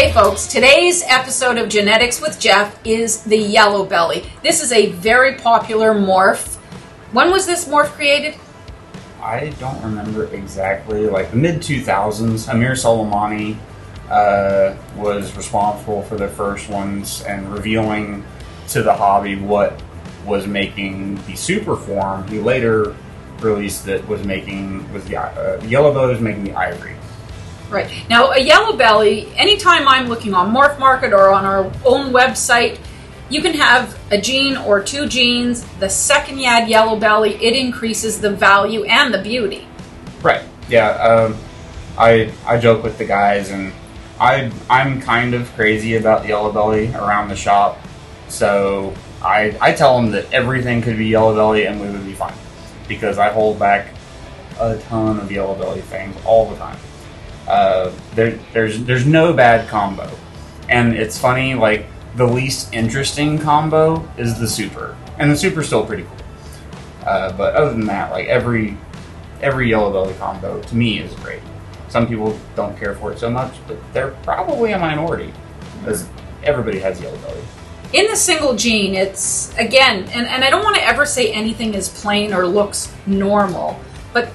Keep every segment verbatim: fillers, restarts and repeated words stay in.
Hey folks, today's episode of Genetics with Jeff is the yellow belly. This is a very popular morph. When was this morph created? I don't remember exactly, like the mid two thousands. Amir Soleimani uh, was responsible for the first ones and revealing to the hobby what was making the super form. He later released that was making, was the, uh, the yellow belly was making the ivory. Right. Now, a yellow belly, anytime I'm looking on Morph Market or on our own website, you can have a gene or two genes. The second you add yellow belly, it increases the value and the beauty. Right. Yeah. Um, I I joke with the guys, and I I'm kind of crazy about yellow belly around the shop, so I I tell them that everything could be yellow belly and we would be fine, because I hold back a ton of yellow belly things all the time. Uh, there, there's there's no bad combo, and it's funny, like the least interesting combo is the super, and the super's still pretty cool. Uh, but other than that, like every every yellow belly combo to me is great. Some people don't care for it so much, but they're probably a minority, because everybody has yellow belly. In the single gene, it's again, and and I don't want to ever say anything is plain or looks normal, but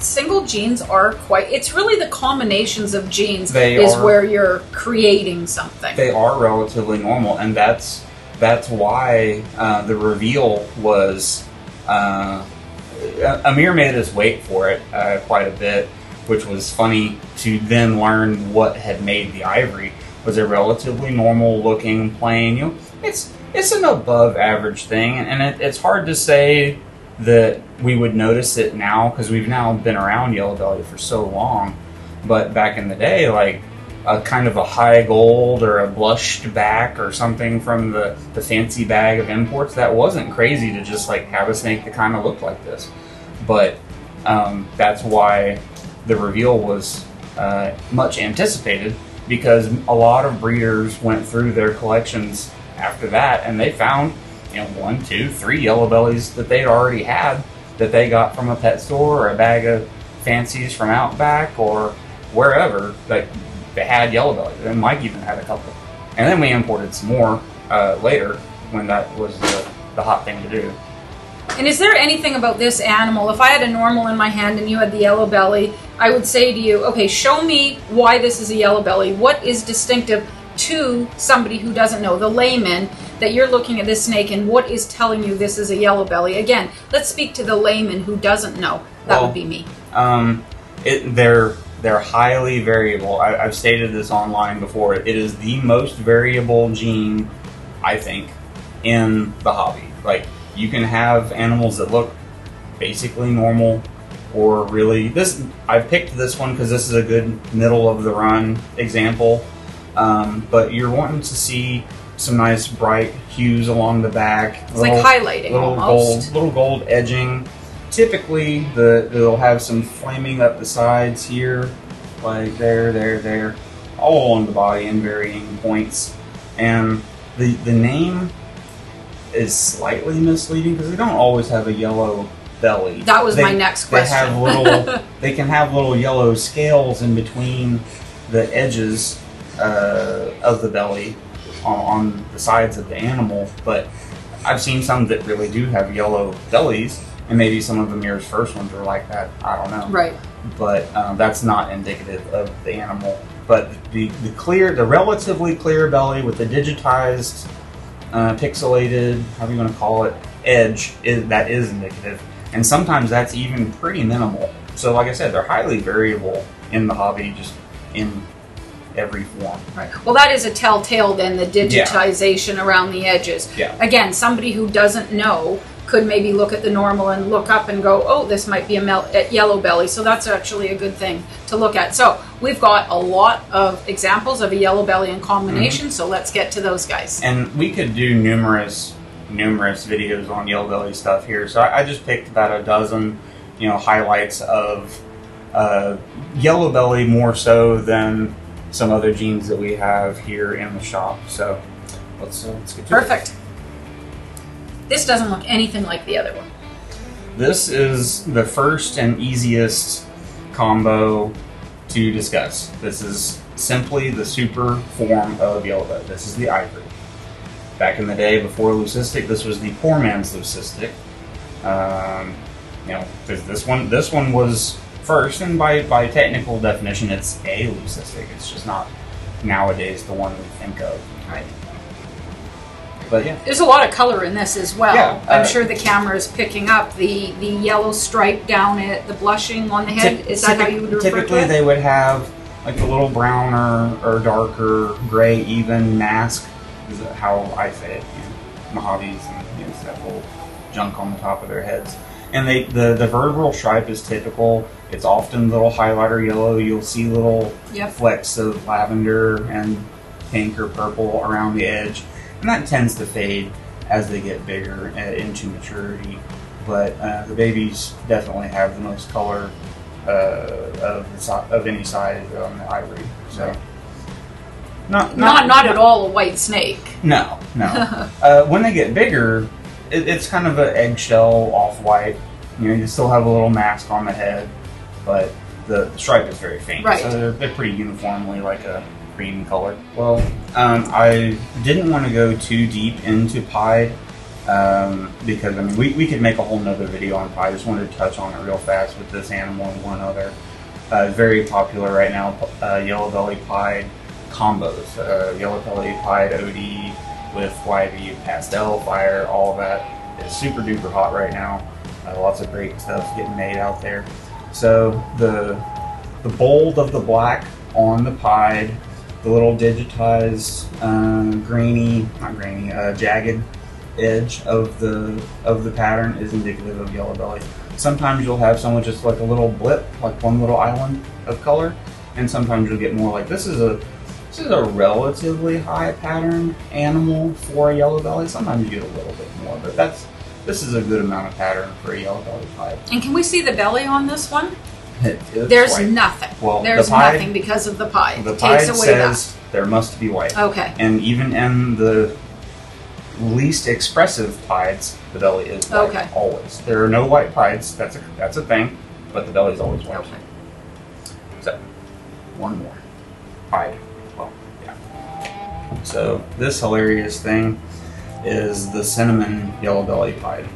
single genes are quite, it's really the combinations of genes they is are, where you're creating something. They are relatively normal, and that's that's why uh, the reveal was, uh, Amir made us wait for it uh, quite a bit, which was funny to then learn what had made the ivory was a relatively normal looking plane. You know, it's, it's an above average thing, and it, it's hard to say that we would notice it now, because we've now been around yellow belly for so long. But back in the day, like a kind of a high gold or a blushed back or something from the, the fancy bag of imports, that wasn't crazy to just like have a snake that kind of looked like this. But um, that's why the reveal was uh, much anticipated, because a lot of breeders went through their collections after that and they found, you know, one, two, three yellow bellies that they'd already had, that they got from a pet store or a bag of fancies from Outback or wherever. Like they had yellow bellies, and Mike even had a couple. And then we imported some more uh, later when that was the, the hot thing to do. And is there anything about this animal, if I had a normal in my hand and you had the yellow belly, I would say to you, okay, show me why this is a yellow belly. What is distinctive to somebody who doesn't know, the layman, that you're looking at this snake and what is telling you this is a yellow belly? Again, let's speak to the layman who doesn't know. That well, would be me. Um, it, they're, they're highly variable. I, I've stated this online before. It is the most variable gene, I think, in the hobby. Like, you can have animals that look basically normal or really... This I picked this one because this is a good middle-of-the-run example. Um, but you're wanting to see some nice bright hues along the back. It's little, like highlighting little almost. Gold, little gold edging. Typically, the, they'll have some flaming up the sides here, like there, there, there, all along the body in varying points. And the, the name is slightly misleading because they don't always have a yellow belly. That was they, my next question. They, have little, they can have little yellow scales in between the edges Uh, of the belly on, on the sides of the animal, but I've seen some that really do have yellow bellies, and maybe some of Amir's first ones are like that. I don't know. Right. But um, that's not indicative of the animal. But the, the clear, the relatively clear belly with the digitized, uh, pixelated, however you want to call it, edge, is, that is indicative. And sometimes that's even pretty minimal. So like I said, they're highly variable in the hobby, just in every form. Right. Well, that is a telltale then, the digitization yeah. around the edges. Yeah. Again, somebody who doesn't know could maybe look at the normal and look up and go, oh, this might be a yellow belly. So that's actually a good thing to look at. So we've got a lot of examples of a yellow belly in combination, mm-hmm. so let's get to those guys. And we could do numerous, numerous videos on yellow belly stuff here. So I, I just picked about a dozen, you know, highlights of uh, yellow belly more so than some other genes that we have here in the shop. So let's, uh, let's get to Perfect. It. This doesn't look anything like the other one. This is the first and easiest combo to discuss. This is simply the super form of yellow belly. This is the ivory. Back in the day before leucistic, this was the poor man's leucistic. Um, you know, this one, this one was first, and by, by technical definition, it's a leucistic. It's just not nowadays the one we think of. Right. But yeah, there's a lot of color in this as well. Yeah, I'm uh, sure the camera is picking up the the yellow stripe down at the blushing on the head. Is that how you would refer to it? Typically, they would have like a little browner or darker gray, even mask. Is how I say it. You know, Mojaves and you know, that whole junk on the top of their heads. And they the the vertebral stripe is typical. It's often little highlighter yellow. You'll see little yep. flecks of lavender and pink or purple around the edge. And that tends to fade as they get bigger into maturity, but uh, the babies definitely have the most color uh, of the so of any size on the ivory. So, not not not, not at all a white snake. No, no. uh, when they get bigger, it, it's kind of an eggshell off-white. You know, you still have a little mask on the head, but the, the stripe is very faint, right. So they're, they're pretty uniformly like a cream color. Well, um, I didn't want to go too deep into pied um, because I mean we, we could make a whole nother video on pied. I just wanted to touch on it real fast with this animal and one other. Uh, very popular right now, uh, yellow belly pied combos. Uh, yellow belly pied O D with Y B pastel fire, all that is super duper hot right now. Uh, lots of great stuff getting made out there. So the the bold of the black on the pied, the little digitized, uh, grainy, not grainy, uh, jagged edge of the of the pattern is indicative of yellow belly. Sometimes you'll have someone just like a little blip, like one little island of color, and sometimes you'll get more like this is a this is a relatively high pattern animal for a yellow belly. Sometimes you get a little bit more, but that's this is a good amount of pattern for a yellow belly pied. And can we see the belly on this one? It, There's white. nothing. Well, There's the pied, nothing because of the pied. The pied takes away says that. There must be white. Okay. And even in the least expressive pieds, the belly is white. Okay. Always. There are no white pieds. That's a that's a thing. But the belly is always white. Okay. So one more pied. Well, yeah. So this hilarious thing is the cinnamon yellow belly pied,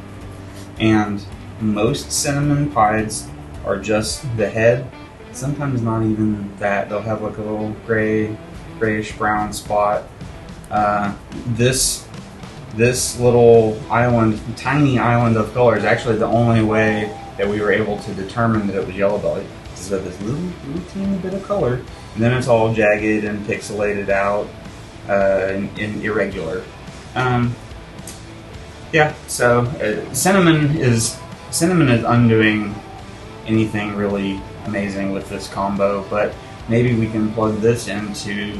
and most cinnamon pieds are just the head, sometimes not even that. They'll have like a little gray, grayish brown spot. Uh, this this little island, tiny island of color is actually the only way that we were able to determine that it was yellow belly. So this little, little teeny bit of color, and then it's all jagged and pixelated out uh, and, and irregular. Um, yeah, so uh, cinnamon is cinnamon is undoing anything really amazing with this combo, but maybe we can plug this into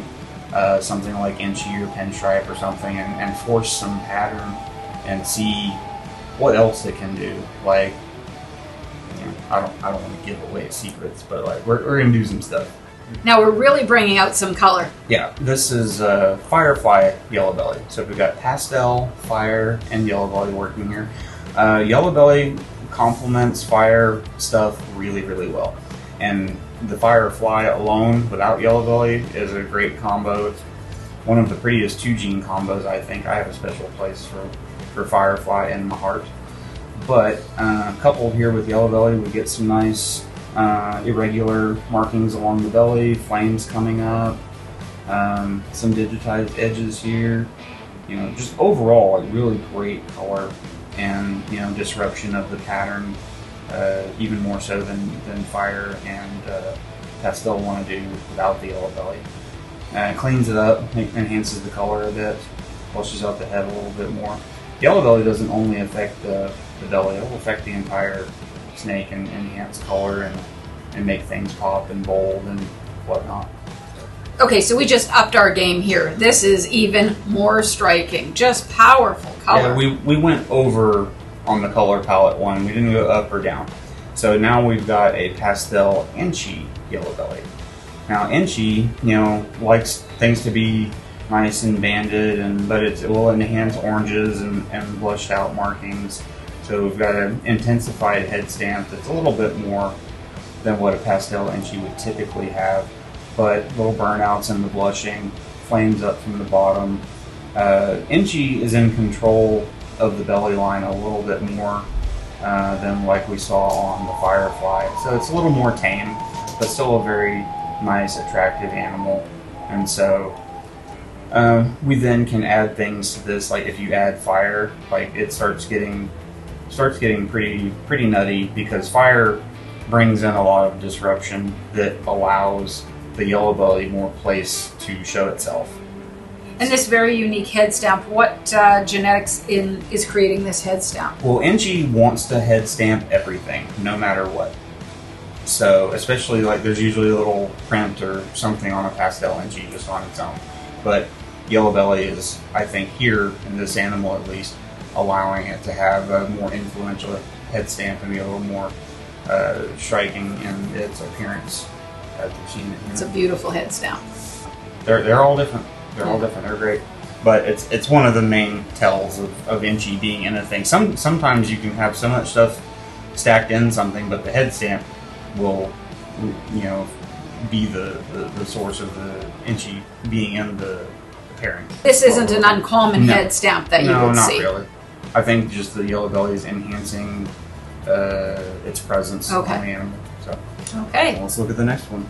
uh, something like Inchy or Pinstripe or something and, and force some pattern and see what else it can do. Like, you know, I don't, I don't want to give away secrets, but like we're, we're gonna do some stuff. Now we're really bringing out some color. Yeah, this is uh, Firefly Yellow Belly. So we've got pastel, fire, and Yellow Belly working here. Uh, Yellow Belly complements fire stuff really, really well. And the Firefly alone without Yellow Belly is a great combo. It's one of the prettiest two gene combos, I think. I have a special place for, for Firefly in my heart. But uh, coupled here with Yellow Belly, we get some nice uh, irregular markings along the belly, flames coming up, um, some digitized edges here. You know, just overall, a really great color. And you know, disruption of the pattern uh, even more so than, than fire and uh, pastel want to do without the yellow belly. Uh, cleans it up, enhances the color a bit, pushes out the head a little bit more. Yellow belly doesn't only affect the, the belly, it will affect the entire snake and enhance color and, and make things pop and bold and whatnot. Okay, so we just upped our game here. This is even more striking, just powerful color. Yeah, we, we went over on the color palette one. We didn't go up or down. So now we've got a pastel Inchy yellow belly. Now Inchy, you know, likes things to be nice and banded, and but it's, it will enhance oranges and, and blushed out markings. So we've got an intensified head stamp that's a little bit more than what a pastel Inchy would typically have. but little burnouts in the blushing, flames up from the bottom. Uh, Enchi is in control of the belly line a little bit more uh, than like we saw on the Firefly. So it's a little more tame, but still a very nice, attractive animal. And so um, we then can add things to this. Like if you add fire, like it starts getting starts getting pretty pretty nutty, because fire brings in a lot of disruption that allows the yellow belly more place to show itself. And this very unique head stamp, what uh, genetics in, is creating this head stamp? Well, Enchi wants to head stamp everything, no matter what. So, especially like there's usually a little print or something on a pastel Enchi just on its own. But yellow belly is, I think here, in this animal at least, allowing it to have a more influential head stamp and be a little more uh, striking in its appearance. As we've seen it here. It's a beautiful head stamp. They're, they're all different. They're all different. They're great, but it's it's one of the main tells of, of Enchi being in a thing. Some sometimes you can have so much stuff stacked in something, but the head stamp will, you know, be the the, the source of the Enchi being in the, the pairing. This isn't an uncommon no. head stamp that you no, would not see. Really. I think just the yellow belly is enhancing uh, its presence okay. on the animal. So okay, well, let's look at the next one.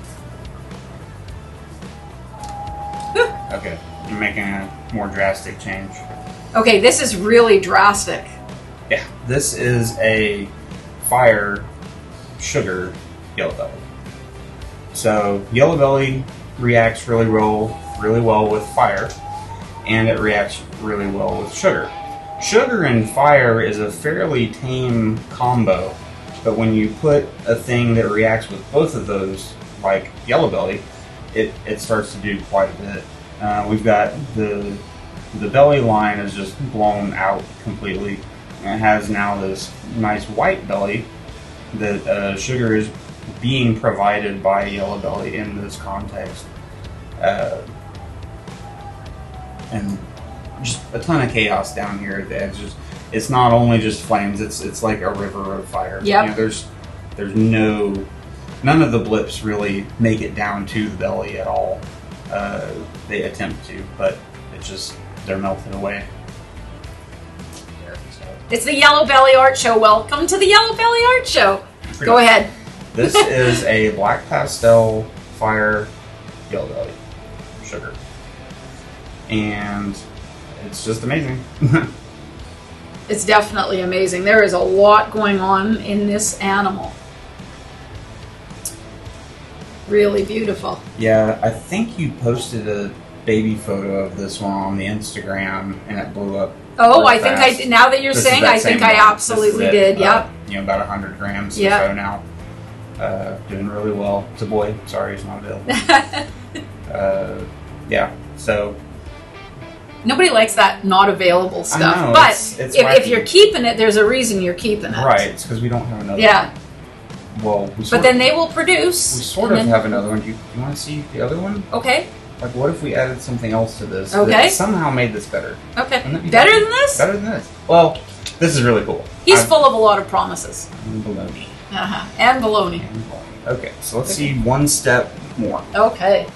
Okay, you're making a more drastic change. Okay, this is really drastic. Yeah, this is a fire sugar yellow belly. So yellow belly reacts really well, really well with fire, and it reacts really well with sugar. Sugar and fire is a fairly tame combo, but when you put a thing that reacts with both of those, like yellow belly, it, it starts to do quite a bit. Uh, we've got the the belly line is just blown out completely, and it has now this nice white belly that uh, sugar is being provided by yellow belly in this context, uh, and just a ton of chaos down here. It's just it's not only just flames; it's it's like a river of fire. Yeah, you know, there's there's no none of the blips really make it down to the belly at all. Uh, they attempt to, but it just, they're melted away. It's the Yellow Belly Art Show. Welcome to the Yellow Belly Art Show. Pretty Go much. ahead. This is a black pastel fire yellow belly sugar. And it's just amazing. It's definitely amazing. There is a lot going on in this animal. Really beautiful. Yeah, I think you posted a baby photo of this one on the Instagram, and it blew up. Oh, I think I did. Now that you're saying, I think I absolutely did. Yep. You know, about a hundred grams or so now. Uh, doing really well. It's a boy. Sorry, it's not available. uh, yeah. So nobody likes that not available stuff. I know, but it's, it's if, if you're keeping it, there's a reason you're keeping it. Right. It's because we don't have another. Yeah. One. Well, we but then of, they will produce. We sort of have another one. Do you, you want to see the other one? Okay. Like, what if we added something else to this okay. that somehow made this better? Okay. Be better than this? Better than this. Well, this is really cool. He's I've, full of a lot of promises. And baloney. Uh-huh. And baloney. And baloney. Okay, so let's okay. see one step more. Okay.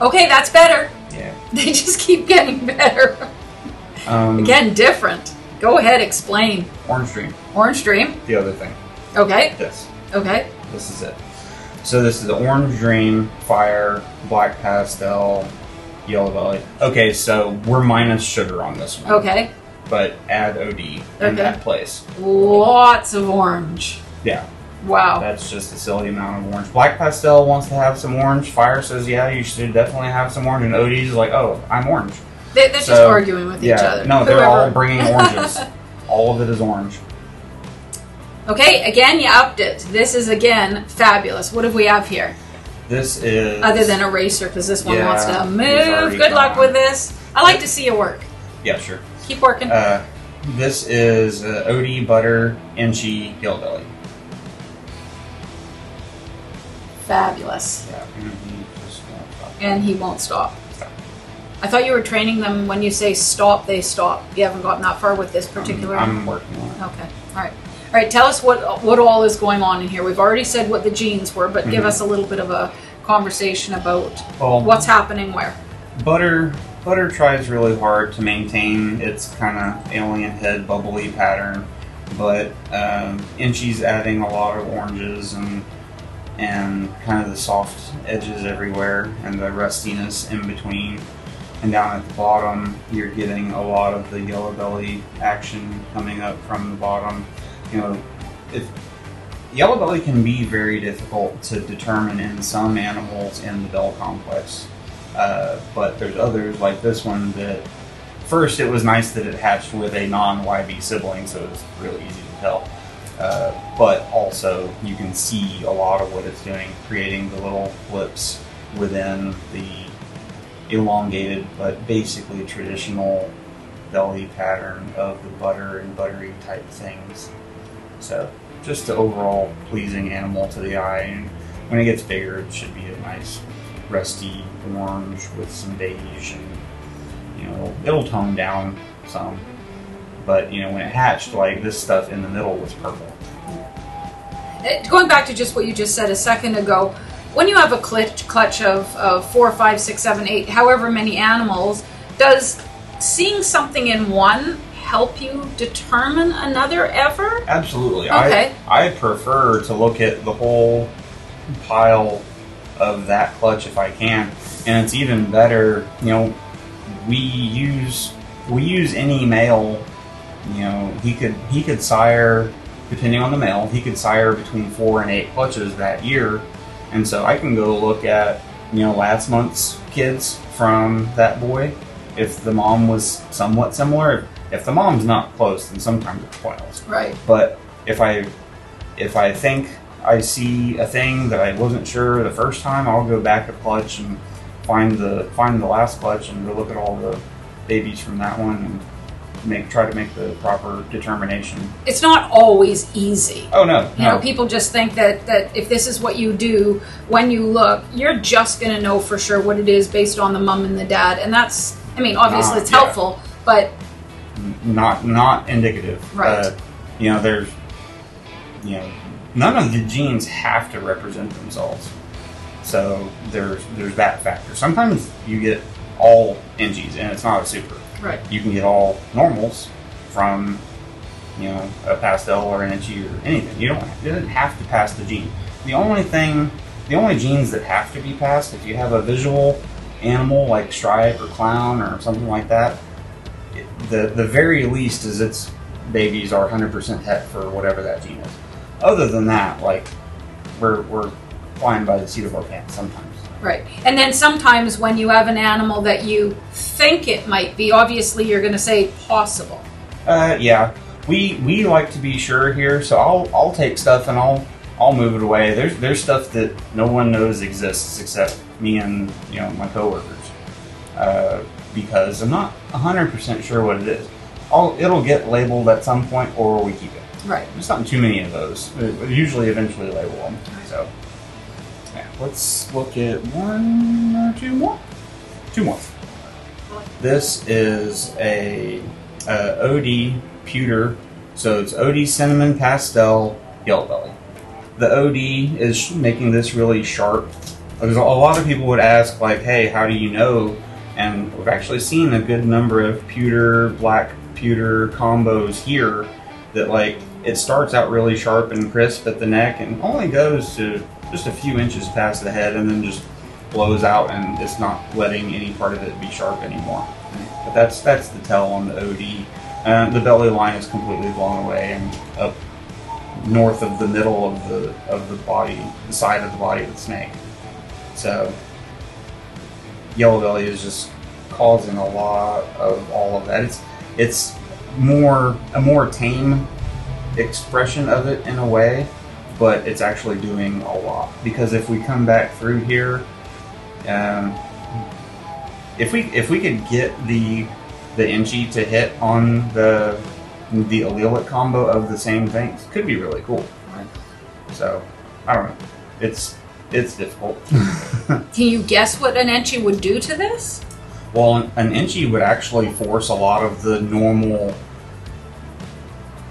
Okay, that's better. Yeah. They just keep getting better. Um, Again, different. Go ahead, explain. Orange Dream. Orange Dream. The other thing. Okay. This. Okay. This is it. So this is the Orange Dream, Fire, Black Pastel, Yellow Belly. Okay, so we're minus sugar on this one. Okay. But add O D in okay. that place. Lots of orange. Yeah. Wow. That's just a silly amount of orange. Black Pastel wants to have some orange. Fire says, yeah, you should definitely have some orange. And O D is like, oh, I'm orange. They, they're so, just arguing with yeah, each other. No, Whoever. they're all bringing oranges. All of it is orange. Okay, again, you upped it. This is, again, fabulous. What do we have here? This is... Other than Eraser, because this one yeah, wants to move. Good gone. luck with this. I like to see you work. Yeah, sure. Keep working. Uh, this is uh, O D, Butter, Enchi, Yellow Belly. Fabulous. Yeah, he just won't stop. And he won't stop. stop. I thought you were training them. When you say stop, they stop. You haven't gotten that far with this particular... Um, I'm working on it. Okay, all right. All right, tell us what what all is going on in here. We've already said what the genes were, but mm-hmm. give us a little bit of a conversation about well, what's happening where. Butter butter tries really hard to maintain its kind of alien head bubbly pattern, but um, Inchie's adding a lot of oranges and and kind of the soft edges everywhere and the rustiness in between. And down at the bottom, you're getting a lot of the yellow belly action coming up from the bottom. You know, if yellow belly can be very difficult to determine in some animals in the bell complex, uh, but there's others like this one that, first, it was nice that it hatched with a non-Y B sibling, so it's really easy to tell. Uh, but also, you can see a lot of what it's doing, creating the little flips within the elongated but basically traditional belly pattern of the butter and buttery type things. So just an overall pleasing animal to the eye, and when it gets bigger it should be a nice rusty orange with some beige, and you know, it'll tone down some, but you know, when it hatched, like this stuff in the middle was purple. It, going back to just what you just said a second ago, when you have a clutch, clutch of, of four, five, six, seven, eight, however many animals, does seeing something in one help you determine another ever? Absolutely. Okay. I, I prefer to look at the whole pile of that clutch if I can, and it's even better. You know, we use we use any male. You know, he could he could sire, depending on the male, he could sire between four and eight clutches that year. And so I can go look at, you know, last month's kids from that boy. If the mom was somewhat similar, if the mom's not close, then sometimes it's wild. Right. But if I, if I think I see a thing that I wasn't sure the first time, I'll go back a clutch and find the find the last clutch and go look at all the babies from that one and Make, try to make the proper determination. It's not always easy. Oh no, you no. know, people just think that that if this is what you do when you look, you're just gonna know for sure what it is based on the mom and the dad, and that's, I mean, obviously not, it's helpful, yeah. but not not indicative. Right. Uh, you know, there's you know none of the genes have to represent themselves, so there's there's that factor. Sometimes you get all N Gs, and it's not a super. Right. You can get all normals from, you know, a pastel or an N G or anything. You don't. It doesn't have to pass the gene. The only thing, the only genes that have to be passed, if you have a visual animal like stripe or clown or something like that, it, the the very least is its babies are one hundred percent het for whatever that gene is. Other than that, like we're we're flying by the seat of our pants sometimes. Right. And then sometimes when you have an animal that you think it might be, obviously you're going to say possible. Uh, yeah. We we like to be sure here, so I'll I'll take stuff and I'll I'll move it away. There's there's stuff that no one knows exists except me and, you know, my coworkers, uh, because I'm not one hundred percent sure what it is. I'll, it'll get labeled at some point, or we keep it. Right. There's not too many of those. We usually eventually label them. So. Let's look at one or two more. Two more. This is a, a O D pewter, so it's O D cinnamon pastel yellow belly. The O D is making this really sharp. There's a lot of people would ask, like, "Hey, how do you know?" And we've actually seen a good number of pewter black pewter combos here that, like, it starts out really sharp and crisp at the neck and only goes to just a few inches past the head, and then just blows out, and it's not letting any part of it be sharp anymore. But that's that's the tell on the O D. Uh, the belly line is completely blown away, and up north of the middle of the of the body, the side of the body of the snake. So yellow belly is just causing a lot of all of that. It's it's more a more tame expression of it in a way, but it's actually doing a lot, because if we come back through here, um, if we if we could get the the Inchie to hit on the the allelic combo of the same things, could be really cool. Right? So I don't know. It's it's difficult. Can you guess what an Inchie would do to this? Well, an, an Inchie would actually force a lot of the normal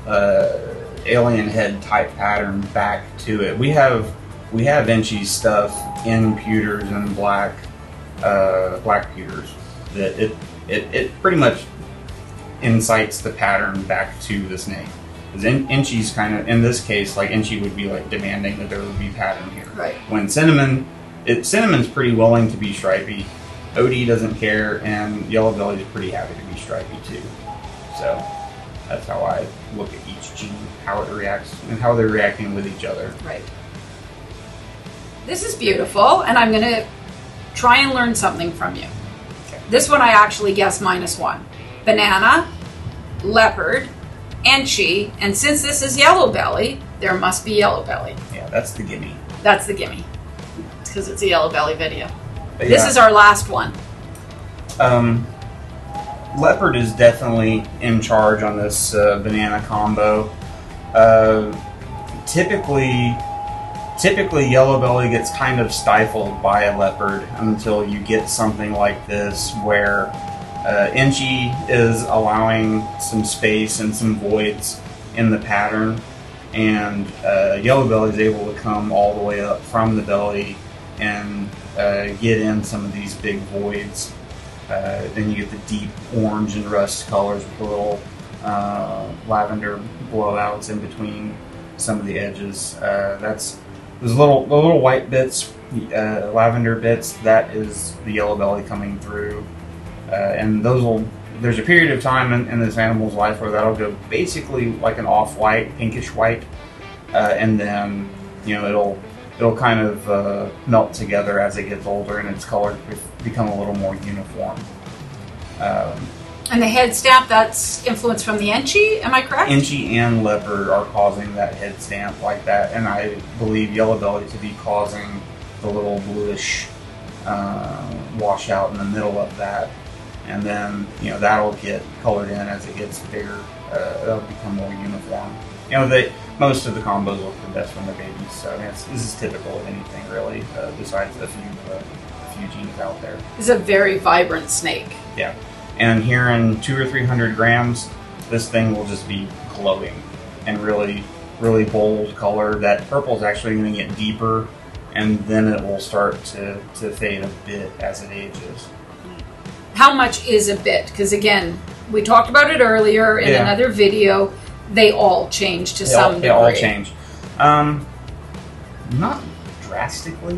Uh, alien head type pattern back to it. We have we have Vinci stuff in pewters and black uh, black pewters that it, it it pretty much incites the pattern back to the snake. Because in, Inchi's kind of, in this case, like Inchi would be like demanding that there would be pattern here. Right. When cinnamon, it cinnamon's pretty willing to be stripey. Odie doesn't care, and Yellow Belly's pretty happy to be stripey too. So that's how I look at each gene, how it reacts, and how they're reacting with each other. Right. This is beautiful, and I'm gonna try and learn something from you. Okay. This one I actually guessed minus one. Banana, leopard, Enchi, and since this is Yellow Belly, there must be Yellow Belly. Yeah, that's the gimme. That's the gimme. It's because it's a Yellow Belly video. But this yeah. is our last one. Um, leopard is definitely in charge on this uh, banana combo. Uh, typically, typically Yellow Belly gets kind of stifled by a leopard until you get something like this where Uh, Enchi is allowing some space and some voids in the pattern, and uh, Yellow Belly is able to come all the way up from the belly and uh, get in some of these big voids. Uh, then you get the deep orange and rust colors with little uh, lavender blowouts in between some of the edges. Uh, that's those little the little white bits, uh, lavender bits. That is the Yellow Belly coming through. Uh, and those will, there's a period of time in, in this animal's life where that'll go basically like an off-white, pinkish-white, uh, and then, you know, it'll it'll kind of uh, melt together as it gets older and its color become a little more uniform. Um, and the head stamp, that's influenced from the Enchi, am I correct? Enchi and leopard are causing that head stamp like that, and I believe Yellow Belly to be causing the little bluish uh, washout in the middle of that. And then, you know, that'll get colored in as it gets bigger. Uh, it'll become more uniform. You know, they, most of the combos look the best when they're babies. So I mean, it's, this is typical of anything, really, uh, besides a few, uh, a few genes out there. It's a very vibrant snake. Yeah. And here in two or three hundred grams, this thing will just be glowing and really, really bold color. That purple is actually going to get deeper, and then it will start to, to fade a bit as it ages. How much is a bit? Because again, we talked about it earlier in yeah. another video. They all change to they some all, degree. They all change, um, not drastically.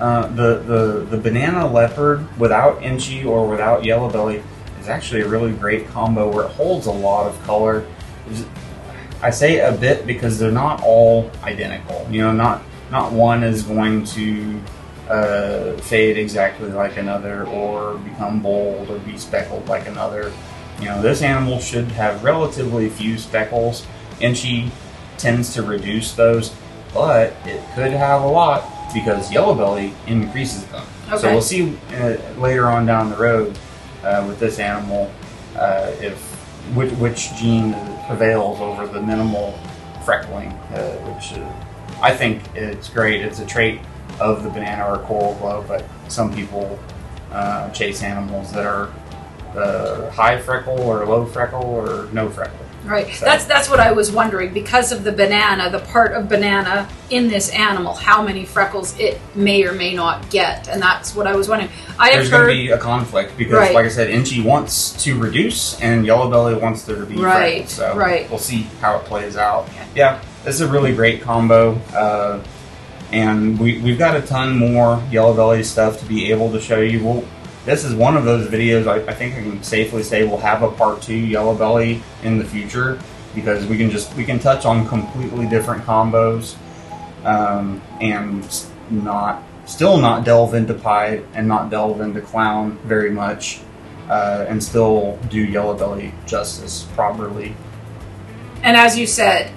Uh, the the the banana leopard without Enchi or without Yellow Belly is actually a really great combo where it holds a lot of color. I say a bit because they're not all identical. You know, not not one is going to Uh, fade exactly like another or become bold or be speckled like another. You know, this animal should have relatively few speckles, and she tends to reduce those, but it could have a lot because Yellow Belly increases them. Okay. So we'll see uh, later on down the road uh, with this animal uh, if which, which gene prevails over the minimal freckling, uh, which uh, I think it's great. It's a trait of the banana or coral glow, but some people uh, chase animals that are uh, high freckle or low freckle or no freckle. Right. So. That's that's what I was wondering. Because of the banana, the part of banana in this animal, how many freckles it may or may not get, and that's what I was wondering. I There's heard... going to be a conflict because, right. like I said, Enchi wants to reduce and Yellow Belly wants there to be right. freckles. So right. we'll see how it plays out. Okay. Yeah, this is a really great combo. Uh, And we, we've got a ton more Yellow Belly stuff to be able to show you. We'll, this is one of those videos I, I think I can safely say we'll have a part two Yellow Belly in the future, because we can just we can touch on completely different combos um, and not still not delve into Pied and not delve into Clown very much, uh, and still do Yellow Belly justice properly. And as you said,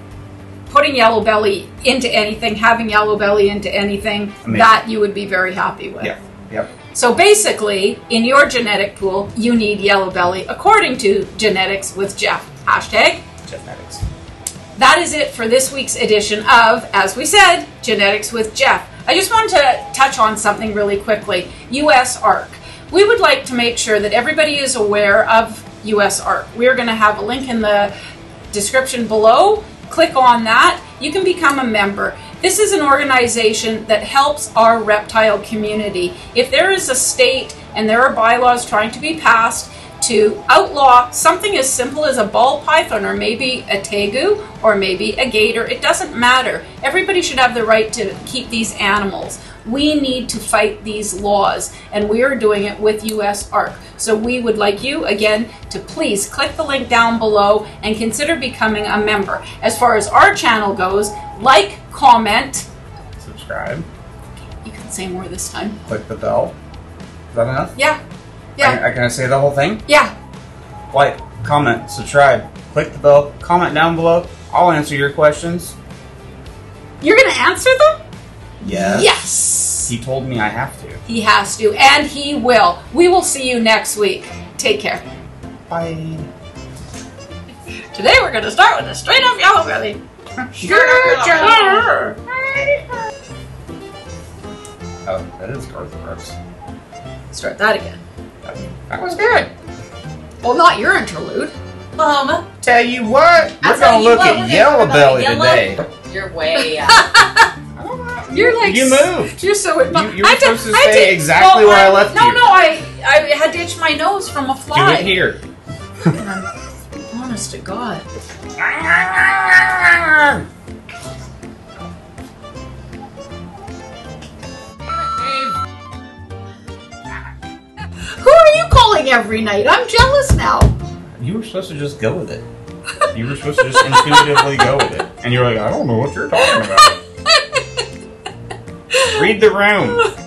putting Yellow Belly into anything, having Yellow Belly into anything, Amazing. That you would be very happy with. Yep. Yep. So basically, in your genetic pool, you need Yellow Belly according to Genetics with Jeff. Hashtag Jeffnetics. That is it for this week's edition of, as we said, Genetics with Jeff. I just wanted to touch on something really quickly. U S A R C. We would like to make sure that everybody is aware of U S A R C. We're going to have a link in the description below. Click on that. You can become a member. This is an organization that helps our reptile community. If there is a state and there are bylaws trying to be passed to outlaw something as simple as a ball python or maybe a tegu or maybe a gator, it doesn't matter. Everybody should have the right to keep these animals. We need to fight these laws, and we are doing it with U S A R C. So we would like you, again, to please click the link down below and consider becoming a member. As far as our channel goes, like, comment, subscribe. You can say more this time. Click the bell. Is that enough? Yeah. Yeah. I, I, can I say the whole thing? Yeah. Like, comment, subscribe, click the bell, comment down below. I'll answer your questions. You're going to answer them? Yes. Yes. He told me I have to. He has to, and he will. We will see you next week. Take care. Bye. Today we're going to start with a straight up yellow belly. Sure. Oh, that is Garth Brooks. Start that again. That was good. Well, not your interlude. Um. Tell you what, we're gonna look at Yellow Belly today. You're way out. You're like you moved. You're so. You, you were I supposed did, to stay exactly well, where I, I left no, you. No, no, I I had to itch my nose from a fly. Do it here. Honest to God. Who are you calling every night? I'm jealous now. You were supposed to just go with it. You were supposed to just intuitively go with it, and you're like, I don't know what you're talking about. Read the room.